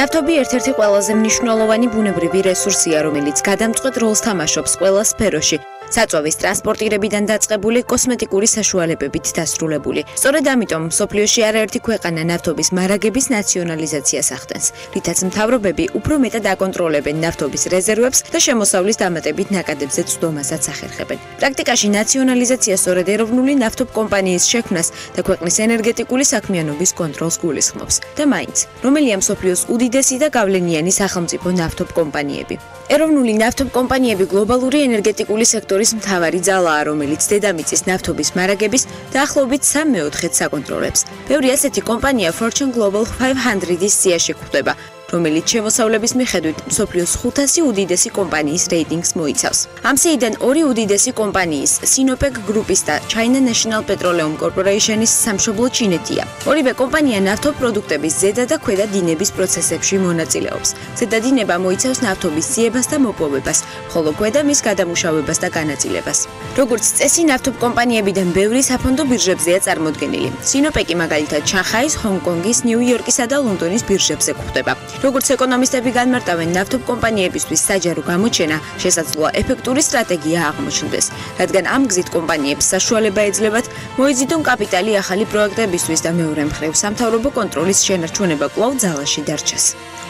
ნავთობი ერთ-ერთი ყველაზე მნიშვნელოვანი ბუნებრივი რესურსია, რომელიც გადამწყვეტ როლს თამაშობს ყველა სფეროში. Საწვავის ტრანსპორტირებიდან დაწყებული კოსმეტიკური საშუალებებით დასრულებული. სწორედ ამიტომ მსოფლიოში არაერთი ქვეყანა ნავთობის მარაგების ნაციონალიზაციას ახდენს, რითაც მთავრობები უფრო მეტად აკონტროლებენ ნავთობის რეზერვებს და შემოსავლის დამატებით ნაკადებზე წვდომასაც ახერხებენ. პრაქტიკაში ნაციონალიზაცია სწორედ ეროვნული ნავთობკომპანიის შექმნას და ქვეყნის ენერგეტიკული საქმიანობის კონტროლს გულისხმობს. და მაინც, რომელია მსოფლიოს უდიდესი და გავლენიანი სახელმწიფო ნავთობკომპანიები. ეროვნული ნავთობკომპანიები გლობალური ენერგეტიკული სექტორის მთავარი ძალაა, რომელიც დედამიწის ნავთობის მარაგების დაახლოებით 3/4-ს აკონტროლებს. ბევრი ასეთი კომპანია Fortune Global 500-ის სიაში გვხვდება, რომელიც შემოსავლების მიხედვით მსოფლიოს 500 უდიდესი კომპანიის რეიტინგს მოიცავს. ამ სიიდან 2 უდიდესი კომპანიის, Sinopec გრუპის და China National Petroleum Corporation-ის სამშობლო ჩინეთია. ორივე კომპანია ნავთობპროდუქტების ზედა და ქვედა დინების პროცესებში მონაწილეობს. ზედა დინება მოიცავს ნავთობის ძიებას და მოპოვებას, ხოლო ქვედა მის გადამუშავებას და განაწილებას. როგორც წესი, ნავთობკომპანიებიდან ბევრი საფონდო ბირჟებზეა წარმოდგენილი. Sinopec-ი მაგალითად შანხაის, ჰონგ-კონგის, ნიუ-იორკისა და ლონდონის ბირჟებზე გვხვდება. როგორც ეკონომისტები განმარტავენ, ნავთობკომპანიებისთვის საჯარო გამოჩენა შესაძლოა ეფექტური სტრატეგია აღმოჩნდეს, რადგან ამ გზით კომპანიებს საშუალება ეძლებათ მოიზიდონ კაპიტალი ახალი პროექტებისთვის და მეორე მხრივ სამთავრობო კონტროლის შენარჩუნება კვლავ ძალაში დარჩას.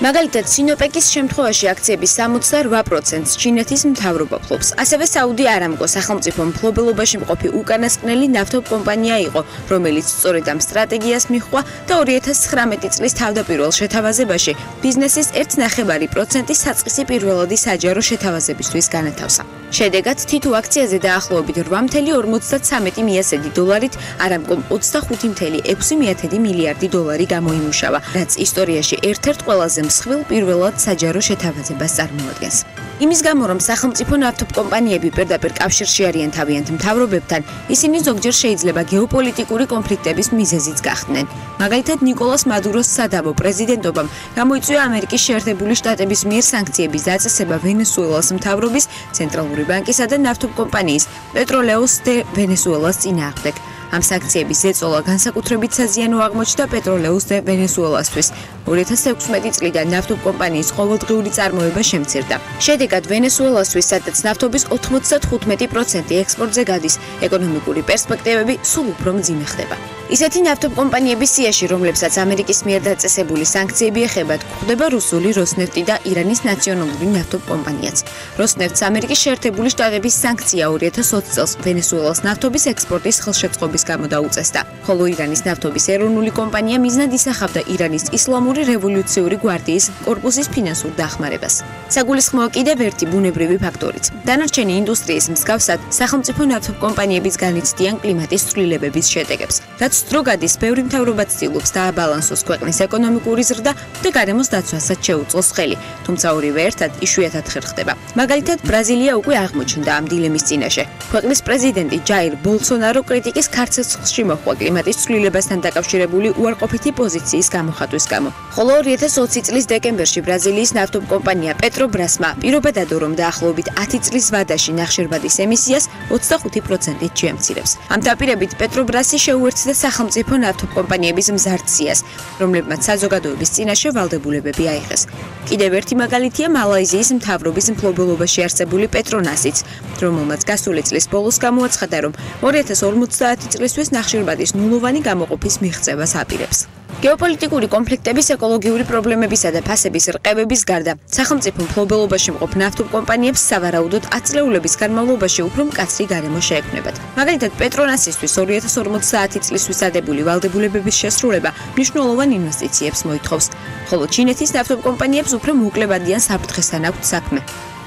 მაგალითად, Sinopec-ის შემთხვევაში აქციების 68%-ს ჩინეთის მთავრობა ფლობს. ასევე საუდი არამკო სახელმწიფო მფლობელობაში მყოფი უკანასკნელი ნავთობკომპანია იყო, რომელიც სწორედ ამ სტრატეგიას მიჰყვა და 2019 წლის თავდაპირველ შეთავაზებაში ბიზნესის 1.5% საწყისი პირველადი საჯარო შეთავაზებისთვის განათავსა. შედეგად, თითო აქციაზე დაახლოებით 8.53 მილიარდი დოლარით, არამკომ 25.6 მილიარდი დოლარი გამოიმუშავა, რაც ისტორიაში ერთ-ერთ ყველაზე მსხვილ პირველად საჯარო შეთავაზებას წარმოადგენს. იმის გამო, რომ სახელმწიფო ნავთობკომპანიები პირდაპირ კავშირში არიან თავიანთ მთავრობებთან, ისინი ზოგჯერ შეიძლება გეოპოლიტიკური კონფლიქტების მიზეზიც გახდნენ. მაგალითად, ნიკოლას მადუროს სადავო პრეზიდენტობამ გამოიწვია ამერიკის შეერთებული შტატების მიერ სანქციების დაწესება ვენესუელას მთავრობის, ცენტრალური ბანკისა და ნავთობკომპანიის Petroles de Venezuela-ს წინააღმდეგ. ამ სანქციების ზეწოლა განსაკუთრებით საზიანო აღმოჩნდა Petroles de Venezuela-სთვის. 2016 წლიდან ნავთობკომპანიის ყოველდღიური წარმოება შემცირდა. შედეგად ვენესუელასთვის, სადაც ნავთობის 95% ექსპორტზე გადის, ეკონომიკური პერსპექტივები სულ უფრო მძიმე ხდება. ისეთი ნავთობკომპანიების სიაში, რომლებსაც ამერიკის მიერ დაწესებული სანქციები ეხებათ, გვხვდება რუსული როსნეფტი და ირანის ნაციონალური ნავთობკომპანიაც. როსნეფტს ამერიკის შეერთებული შტატების სანქცია 2020 წელს ვენესუელას ნავთობის ექსპორტის ხელშეწყობის გამო დაუწესდა, ხოლო ირანის ნავთობის ეროვნული კომპანია მიზნად ისახავდა ირანის ისლამური რევოლუციური გვარდიის კორპუსის ფინანსურ დახმარებას. საგულისხმოა კიდევ ერთი ბუნებრივი ფაქტორიც. დანარჩენი ინდუსტრიის მსგავსად, სახელმწიფო ნავთობკომპანიებიც განიცდიან კლიმატის ცვლილებების შედეგებს, რაც დრო გადის, ბევრი მთავრობა ცდილობს დააბალანსოს ქვეყნის ეკონომიკური ზრდა და გარემოს დაცვასაც შეუწყოს ხელი, თუმცა ორივე ერთად იშვიათად ხერხდება. მაგალითად, ბრაზილია უკვე აღმოჩნდა ამ დილემის წინაშე. ქვეყნის პრეზიდენტი ჯაირ ბოლსონარო კრიტიკის ქარცეცხლში მოხვდა კლიმატის ცვლილებასთან დაკავშირებული უარყოფითი პოზიციის გამოხატვის გამო. ხოლო 2020 წლის დეკემბერში ბრაზილიის ნავთობკომპანია პეტრობრასმა პირობა დადო, რომ დაახლოებით 10 წლის ვადაში ნახშირბადის ემისიას 25%-ით შეამცირებს. ამ დაპირებით პეტრობრასი შეუერთდა სახელმწიფო ნავთობკომპანიების მზარდსიას, რომლებმაც საზოგადოების წინაშე ვალდებულებები აიღეს. კიდევ ერთი მაგალითია მალაიზიის მთავრობის მფლობელობაში არსებული პეტრონასიც, რომელმაც გასული წლის ბოლოს გამოაცხადა, რომ 2050 წლისთვის ნახშირბადის ნულოვანი გამოყოფის მიღწევას აპირებს. გეოპოლიტიკური კონფლიქტების, ეკოლოგიური პრობლემებისა და ფასების რყევების გარდა, სახელმწიფო მფლობელობაში მყოფ ნავთობკომპანიებს სავარაუდოდ 10 წლეულების განმავლობაში უფრო მკაცრი გარემო შეექმნებათ. მაგალითად, პეტრონასისთვის 2050 წლისთვის ადებული ვალდებულებების შესრულება მნიშვნელოვან ინვესტიციებს მოითხოვს, ხოლო ჩინეთის ნავთობკომპანიებს უფრო მოუკლებადიან საფრთხესთან აქვთ საქმე.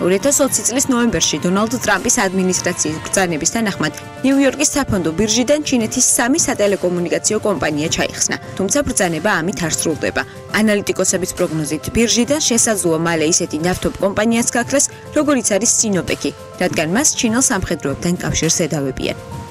2020 წლის ნოემბერში დონალდ ტრამპის ადმინისტრაციის ბრძანების თანახმად, ნიუ-იორკის საფონდო ბირჟიდან ჩინეთის 3 სატელეკომუნიკაციო კომპანია ჩაიხსნა, თუმცა ბრძანება ამით არ სრულდება. ანალიტიკოსების პროგნოზით, ბირჟიდან შესაძლოა მალე ისეთი ნავთობკომპანიას გაქრეს, როგორიც არის Sinopec-ი, რადგან მას ჩინელ სამხედროებთან კავშირს ედავებიან.